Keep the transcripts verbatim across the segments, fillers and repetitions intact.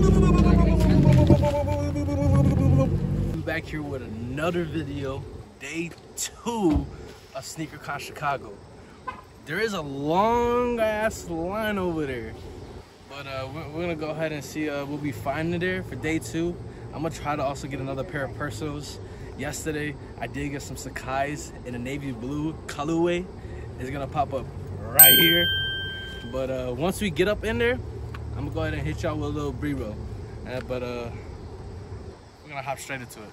I'm back here with another video, day two of Sneaker Con Chicago. There is a long ass line over there, but uh, we're, we're gonna go ahead and see uh, what we find there for day two. I'm gonna try to also get another pair of Persos. Yesterday, I did get some Sakai's in a navy blue colorway. It's gonna pop up right here. But uh, once we get up in there, I'm gonna go ahead and hit y'all with a little B-roll. Uh, but uh, we're gonna hop straight into it.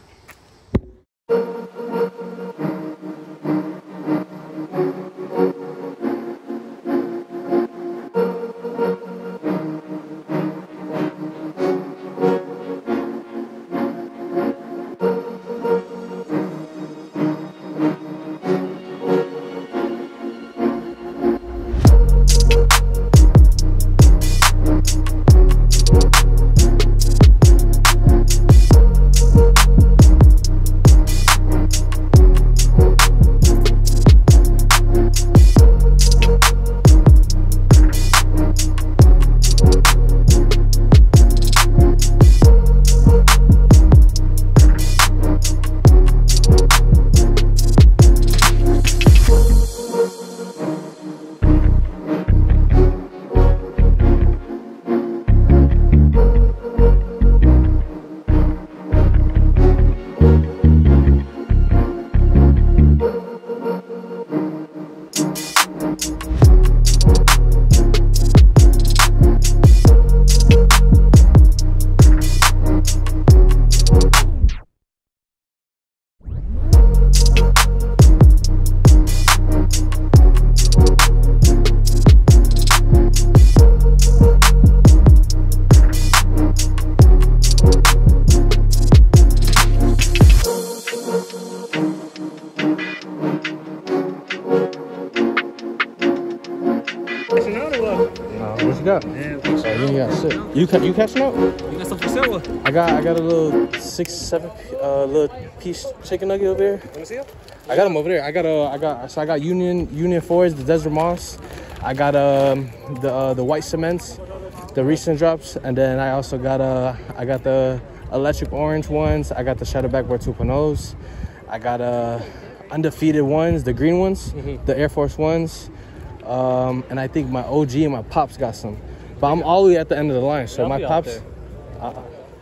You ca you catching up? You got some for sale? I got I got a little six seven uh, little piece chicken nugget over there. Let me see it. I got them over there. I got a uh, I got so I got Union Union Fours, the Desert Moss. I got um the uh, the white cements, the recent drops, and then I also got uh I got the electric orange ones. I got the Shadow Backboard two point ohs. I got uh undefeated ones, the green ones, mm-hmm. the Air Force ones, um and I think my O G and my pops got some. But I'm all the way at the end of the line, so I'll my pops. Uh,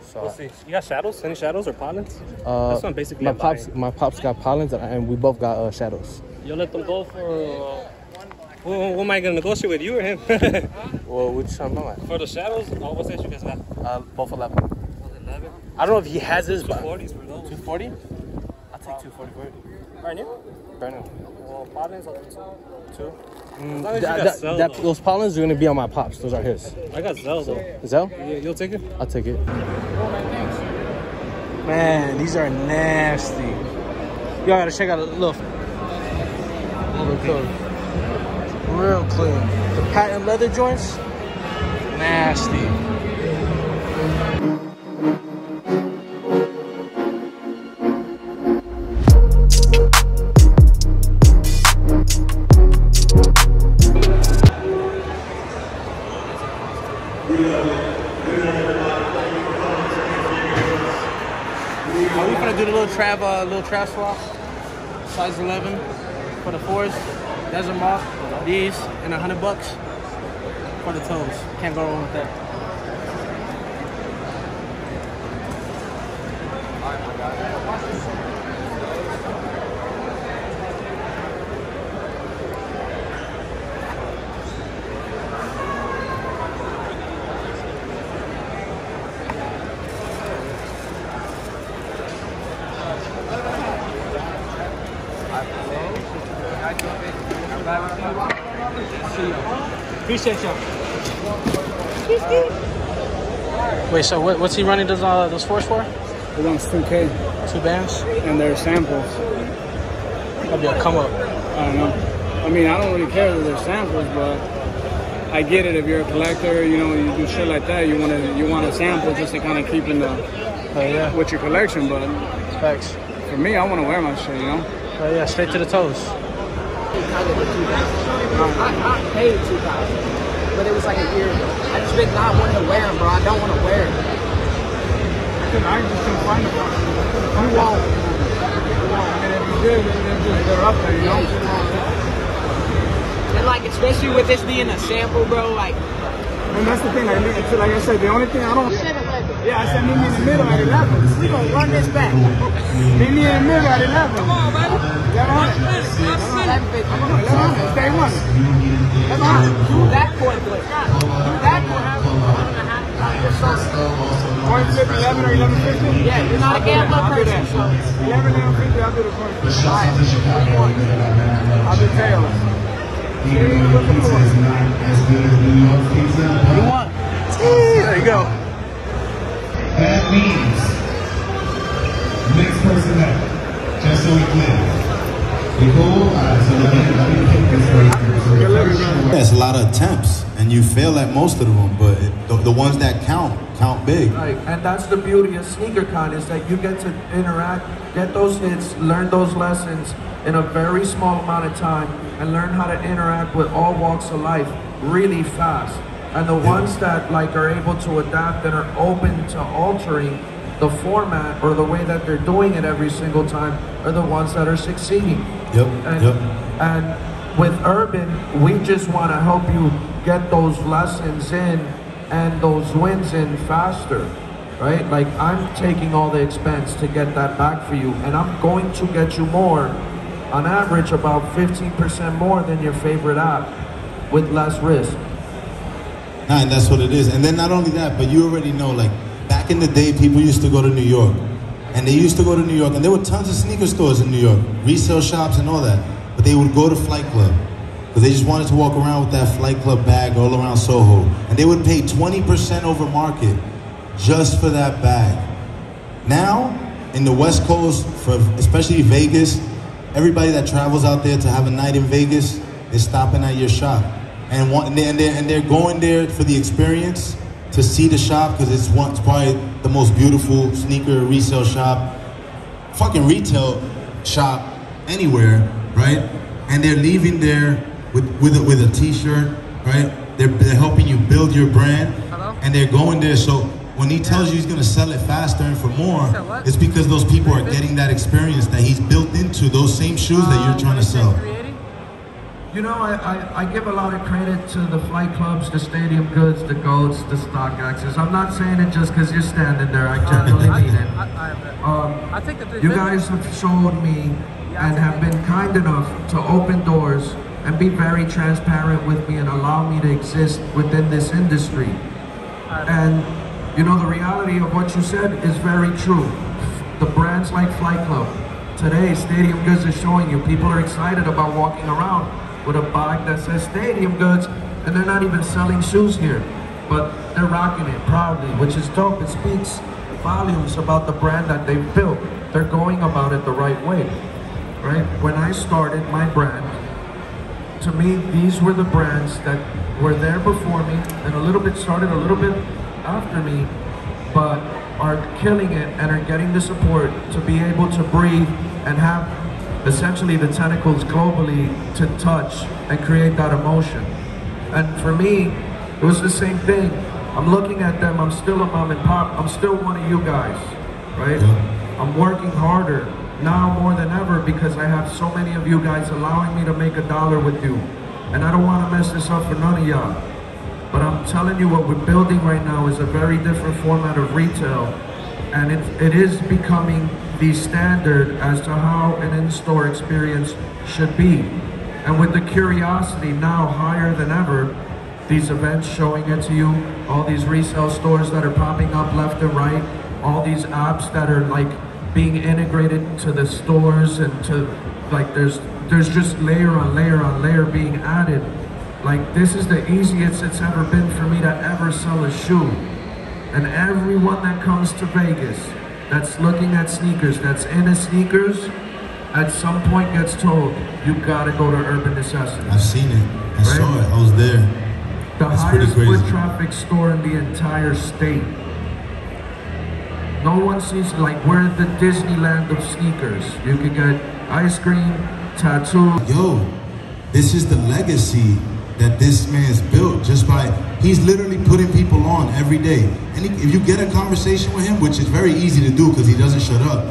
so we'll see. You got shadows? Any shadows or pollens? Uh, That's what basically my pops. Buying. My pops got pollens, and, I, and we both got uh, shadows. You let them go for. Uh, who, who am I gonna negotiate with, you or him? Well, which I'm not. For the shadows, uh, what's that you guys got? Uh, both eleven. eleven. I don't know if he has his. two forties for those. two forty. I'll take two forty for it. Brand new. Brand new. Well, pollens, I'll take two. Two. Mm, that, that, Zell, that, those pollens are gonna be on my pops. Those are his. I got Zell though. Zell? Yeah, you'll take it? I'll take it. Man, these are nasty. Y'all gotta check out the look. Real clean. Real clean. The patent leather joints, nasty. Trav, uh, little Trav swap, size eleven for the fours, Desert Moss, these, and a hundred bucks for the toes. Can't go wrong with that. Appreciate y'all. Wait, so what, what's he running those uh, those fours for? He wants two K. Two bands? And they're samples. That'd be a come up. I don't know. I mean, I don't really care that they're samples, but I get it. If you're a collector, you know, you do shit like that, you want to you want a sample just to kind of keep in the uh, yeah. with your collection. But thanks. For me, I want to wear my shit, you know? Uh, yeah, straight to the toes. I, I paid two thousand, but it was like a year ago. I just did not want to wear them, bro. I don't want to wear them. couldn't, I just couldn't find them. Who won't? And if you did, then they're up there, you know? And like, especially with this being a sample, bro, like. And that's the thing, like, like I said, the only thing I don't. Yeah, I said meet me in the middle at eleven. We gonna run this back. Meet me in the middle at eleven. Come on, man. That's on it. I'm gonna let on it. Stay one. Come on. Do that point, please. Do that point. Point flip eleven or eleven fifty. Yeah, you're not a gambler person. So eleven eleven fifty. I'll do the point flip. Five. Three one. I'll do tails. Three with the four. You want? There you go. That means next person up, just so we clear. The goal, uh, so again, let me pick this right here. There's a lot of attempts, and you fail at most of them, but it, the, the ones that count, count big. Right, and that's the beauty of Sneaker Con, is that you get to interact, get those hits, learn those lessons in a very small amount of time, and learn how to interact with all walks of life really fast. And the ones that like are able to adapt and are open to altering the format or the way that they're doing it every single time are the ones that are succeeding. Yep. And, yep. and with Urban, we just want to help you get those lessons in and those wins in faster, right? Like, I'm taking all the expense to get that back for you, and I'm going to get you more, on average about fifteen percent more than your favorite app with less risk. Nah, and that's what it is. And then not only that, but you already know, like, back in the day, people used to go to New York. And they used to go to New York, and there were tons of sneaker stores in New York, resale shops and all that. But they would go to Flight Club, because they just wanted to walk around with that Flight Club bag all around Soho. And they would pay twenty percent over market just for that bag. Now, in the West Coast, for especially Vegas, everybody that travels out there to have a night in Vegas is stopping at your shop. And, one, and, they're, and they're going there for the experience, to see the shop, because it's, one, it's probably the most beautiful sneaker resale shop, fucking retail shop anywhere, right? And they're leaving there with, with, a, with a t-shirt, right? They're, they're helping you build your brand. Hello? And they're going there, so when he tells you he's gonna sell it faster and for more, so it's because those people are getting that experience that he's built into those same shoes um, that you're trying to sell. You know, I, I, I give a lot of credit to the Flight Clubs, the Stadium Goods, the GOATs, the StockXs. I'm not saying it just because you're standing there. I generally mean it. Um, I think that you guys have showed me and have been kind enough to open doors and be very transparent with me and allow me to exist within this industry. And, you know, the reality of what you said is very true. The brands like Flight Club, today Stadium Goods is showing you, people are excited about walking around with a bag that says Stadium Goods, and they're not even selling shoes here, but they're rocking it proudly, which is dope. It speaks volumes about the brand that they've built. They're going about it the right way, right? When I started my brand, to me, these were the brands that were there before me, and a little bit started a little bit after me, but are killing it and are getting the support to be able to breathe and have essentially the tentacles globally to touch and create that emotion. And for me, it was the same thing. I'm looking at them, I'm still a mom and pop, I'm still one of you guys, right? I'm working harder now more than ever because I have so many of you guys allowing me to make a dollar with you. And I don't want to mess this up for none of y'all. But I'm telling you, what we're building right now is a very different format of retail. And it, it is becoming the standard as to how an in-store experience should be. And with the curiosity now higher than ever, these events showing it to you, all these resale stores that are popping up left and right, all these apps that are like being integrated to the stores, and to like there's there's just layer on layer on layer being added. Like, this is the easiest it's ever been for me to ever sell a shoe. And everyone that comes to Vegas that's looking at sneakers, that's in a sneakers, at some point gets told, you gotta go to Urban Necessity. I've seen it, I right? saw it, I was there. The That's highest foot traffic store in the entire state. No one sees, like, we're the Disneyland of sneakers. You can get ice cream, tattoos. Yo, this is the legacy that this man's built just by He's literally putting people on every day. And he, if you get a conversation with him, which is very easy to do because he doesn't shut up,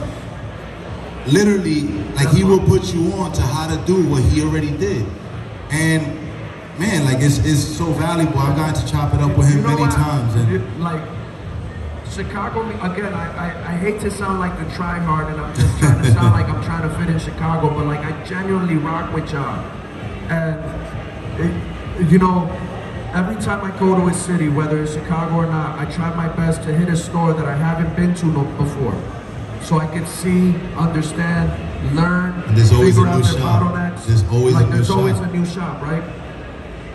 literally, like, he will put you on to how to do what he already did. And man, like, it's, it's so valuable. I've gotten to chop it up with him you know many times. And it, like, Chicago, again, I, I, I hate to sound like the tryhard, and I'm just trying to sound like I'm trying to fit in Chicago, but like, I genuinely rock with y'all. And, it, you know, every time I go to a city, whether it's Chicago or not, I try my best to hit a store that I haven't been to before, so I can see, understand, learn, and there's always figure a new out their shop. bottlenecks. There's always like, a new there's shop. There's always a new shop, right?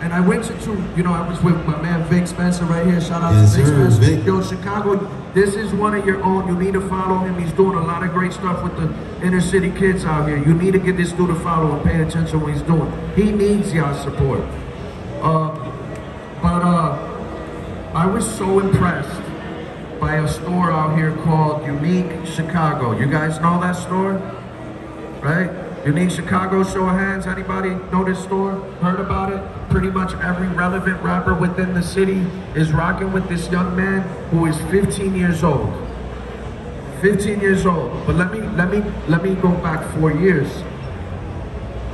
And I went to two, you know, I was with my man Vic Spencer right here. Shout out yes, to Vic sir, Spencer. Vic. Yo, Chicago, this is one of your own. You need to follow him. He's doing a lot of great stuff with the inner city kids out here. You need to get this dude to follow and pay attention to what he's doing. He needs y'all support. Uh, but uh, I was so impressed by a store out here called Unique Chicago. You guys know that store, right? Unique Chicago, show of hands. Anybody know this store? Heard about it? Pretty much every relevant rapper within the city is rocking with this young man who is fifteen years old. fifteen years old. But let me, let me, let me go back four years.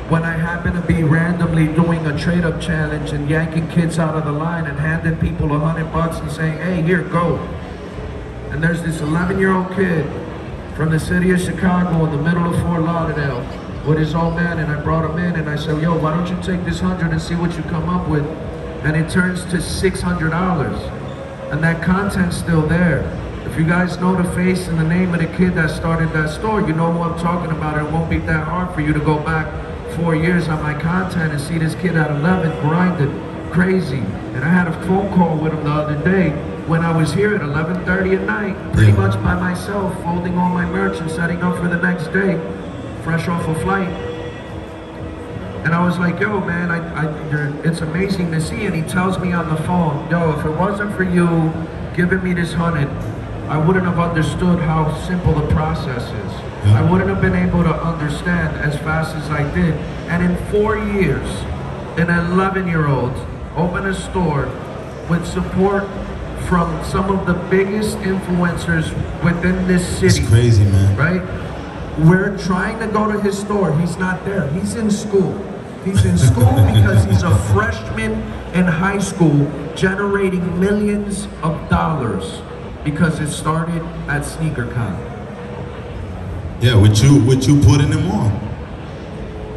When I happened to be randomly doing a trade-up challenge and yanking kids out of the line and handing people a hundred bucks and saying, hey, here, go. And there's this eleven-year-old kid from the city of Chicago in the middle of Fort Lauderdale with his old man, and I brought him in and I said, yo, why don't you take this hundred and see what you come up with? And it turns to six hundred dollars. And that content's still there. If you guys know the face and the name of the kid that started that store, you know who I'm talking about. It won't be that hard for you to go back four years on my content and see this kid at eleven grinded crazy. And I had a phone call with him the other day when I was here at eleven thirty at night, pretty much by myself, folding all my merch and setting up for the next day, fresh off a flight. And I was like, yo, man, I, I, it's amazing to see. And he tells me on the phone, yo, if it wasn't for you giving me this hundred, I wouldn't have understood how simple the process is. Yeah. I wouldn't have been able to understand as fast as I did. And in four years, an eleven-year-old opened a store with support from some of the biggest influencers within this city. It's crazy, man. Right? We're trying to go to his store. He's not there. He's in school. He's in school because he's a freshman in high school generating millions of dollars because it started at Sneaker Con. Yeah, what you, what you putting him on.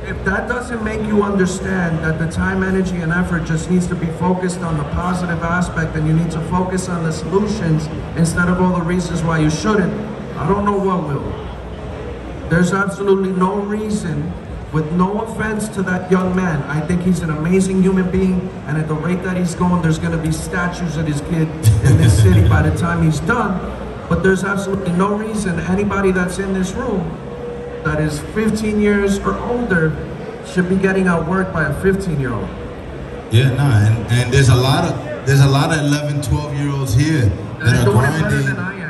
If that doesn't make you understand that the time, energy, and effort just needs to be focused on the positive aspect and you need to focus on the solutions instead of all the reasons why you shouldn't, I don't know what will. There's absolutely no reason, with no offense to that young man. I think he's an amazing human being, and at the rate that he's going, there's going to be statues of this kid in this city by the time he's done. But there's absolutely no reason anybody that's in this room that is fifteen years or older should be getting outworked by a fifteen year old. Yeah, no, nah, and, and there's a lot of there's a lot of eleven, twelve year olds here that and are doing grinding. Better than I am.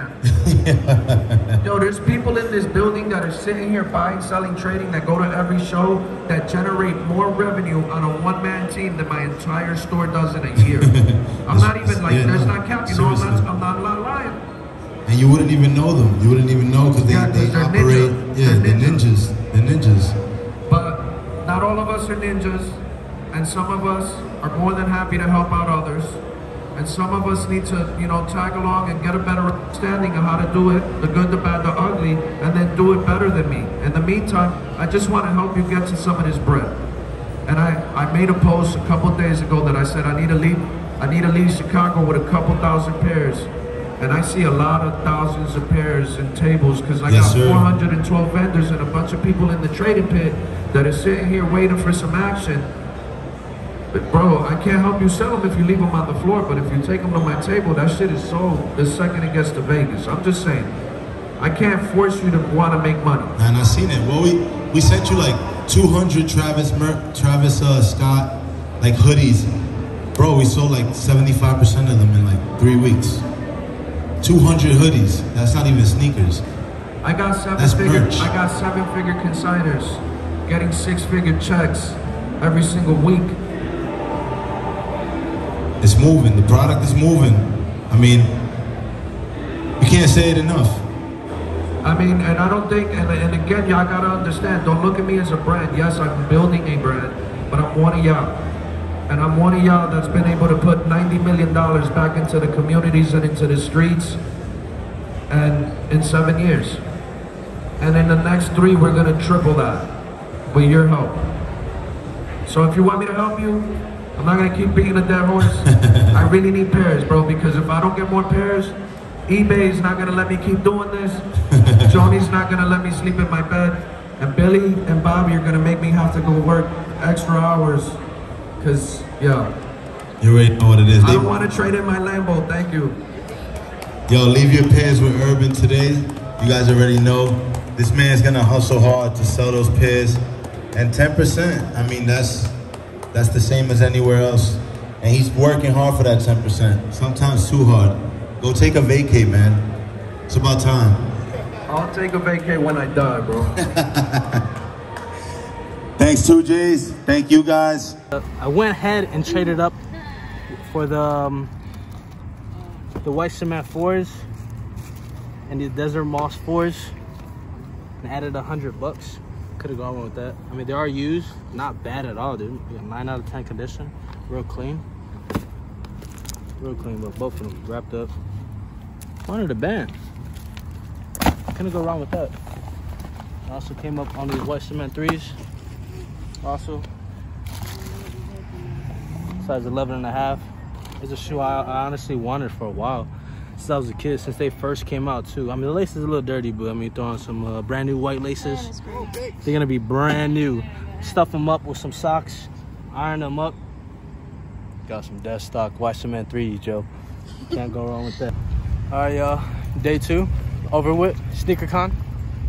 Yo, there's people in this building that are sitting here buying, selling, trading, that go to every show, that generate more revenue on a one-man team than my entire store does in a year. I'm not even like, yeah, there's no, not count, you know, I'm not, I'm not, I'm not lying. And you wouldn't even know them. You wouldn't even know because they, yeah, they operate. Ninja. Yeah, they're, they're ninjas. ninjas. They're ninjas. But not all of us are ninjas. And some of us are more than happy to help out others. And some of us need to, you know, tag along and get a better understanding of how to do it, the good, the bad, the ugly, and then do it better than me. In the meantime, I just want to help you get to some of this bread. And I, I made a post a couple days ago that I said, I need to leave, I need to leave Chicago with a couple thousand pairs. And I see a lot of thousands of pairs and tables because I yes, got sir. four hundred twelve vendors and a bunch of people in the trading pit that are sitting here waiting for some action. But bro, I can't help you sell them if you leave them on the floor, but if you take them to my table, that shit is sold the second it gets to Vegas. I'm just saying, I can't force you to want to make money. And I seen it. Well, we, we sent you like two hundred Travis, Mer Travis uh, Scott like hoodies. Bro, we sold like seventy-five percent of them in like three weeks. two hundred hoodies. That's not even sneakers. I got seven That's figure. Merch. I got seven figure consigners getting six figure checks every single week. It's moving, the product is moving. I mean, you can't say it enough. I mean, and I don't think, and, and again, y'all gotta understand, don't look at me as a brand. Yes, I'm building a brand, but I'm one of y'all. And I'm one of y'all that's been able to put ninety million dollars back into the communities and into the streets, and in seven years. And in the next three, we're gonna triple that with your help. So if you want me to help you, I'm not gonna keep beating a dead horse. I really need pairs, bro, because if I don't get more pairs, eBay's not gonna let me keep doing this. Johnny's not gonna let me sleep in my bed. And Billy and Bobby are gonna make me have to go work extra hours. Cause, yeah. You already know what it is. I don't wanna trade in my Lambo, thank you. Yo, leave your pairs with Urban today. You guys already know. This man's gonna hustle hard to sell those pairs. And ten percent, I mean, that's, that's the same as anywhere else. And he's working hard for that ten percent. Sometimes too hard. Go take a vacay, man. It's about time. I'll take a vacay when I die, bro. Thanks, two J's. Thank you, guys. Uh, I went ahead and traded up for the, um, the white cement fours and the desert moss fours and added a hundred bucks. Could have gone wrong with that. I mean, they are used, not bad at all, dude. Yeah, nine out of ten condition, real clean. Real clean, but both of them wrapped up. Wanted a band. Couldn't go wrong with that. I also came up on these white cement threes. Also, size eleven and a half. It's a shoe I, I honestly wanted for a while. Since I was a kid, since they first came out too. I mean, the lace is a little dirty, but I mean, throw on some uh, brand new white laces. They're gonna be brand new. Stuff them up with some socks, iron them up. Got some dead stock white cement threes, Joe. Can't go wrong with that. All right, y'all. Day two, over with. Sneaker Con.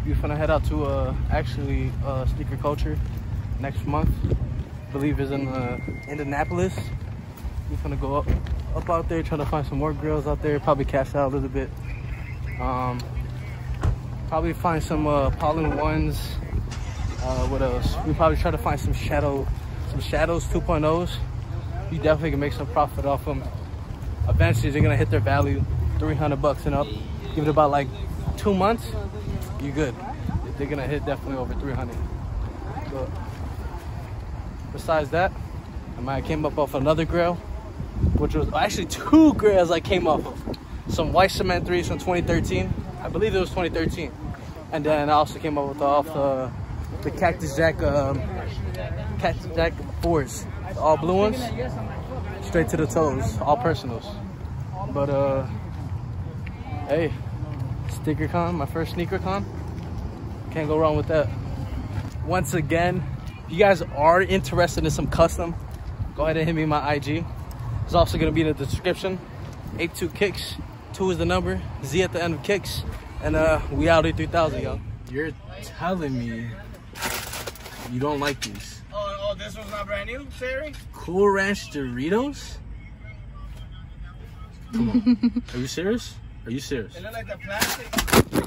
We're gonna head out to uh, actually uh, Sneaker Culture next month. I believe is in uh, Indianapolis. We're gonna go up. up out there trying to find some more grills out there, probably cash out a little bit, um probably find some uh pollen ones. Uh what else? We probably try to find some shadow some shadows two point ohs. You definitely can make some profit off them. Eventually they're gonna hit their value, three hundred bucks and up. Give it about like two months, you good. They're gonna hit definitely over three hundred. But besides that, I might have came up off another grill, which was actually two grails I came off of. Some white cement threes from twenty thirteen. I believe it was twenty thirteen. And then I also came up with the, off the, the Cactus Jack, um, Cactus Jack fours. The all blue ones, straight to the toes, all personals. But uh, hey, Sneaker Con, my first Sneaker Con. Can't go wrong with that. Once again, if you guys are interested in some custom, go ahead and hit me my I G. It's also gonna be in the description. eight two kicks, two is the number, Z at the end of kicks, and uh, we out here three thousand, y'all. You're telling me you don't like these? Oh, oh, this one's not brand new, Sherry? Cool Ranch Doritos? Come on, are you serious? Are you serious? They look like the plastic.